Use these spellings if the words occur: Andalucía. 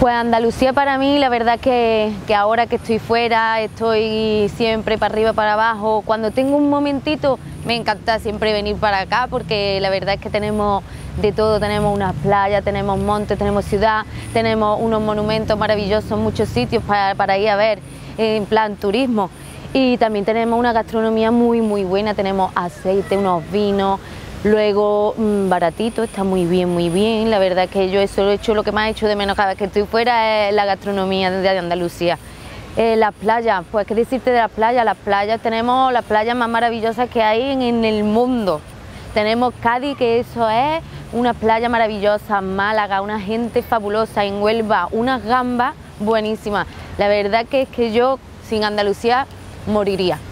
Pues Andalucía para mí, la verdad que ahora que estoy fuera, estoy siempre para arriba, para abajo. Cuando tengo un momentito me encanta siempre venir para acá, porque la verdad es que tenemos de todo, tenemos unas playas, tenemos montes, tenemos ciudad, tenemos unos monumentos maravillosos, muchos sitios para ir a ver en plan turismo. Y también tenemos una gastronomía muy buena, tenemos aceite, unos vinos, luego baratito, está muy bien. La verdad es que yo eso lo he hecho, lo que más he hecho de menos cada vez que estoy fuera es la gastronomía de Andalucía. Las playas, pues qué decirte de las playas, tenemos las playas más maravillosas que hay en el mundo. Tenemos Cádiz, que eso es una playa maravillosa, Málaga, una gente fabulosa, en Huelva, unas gambas buenísimas. La verdad que es que yo sin Andalucía moriría.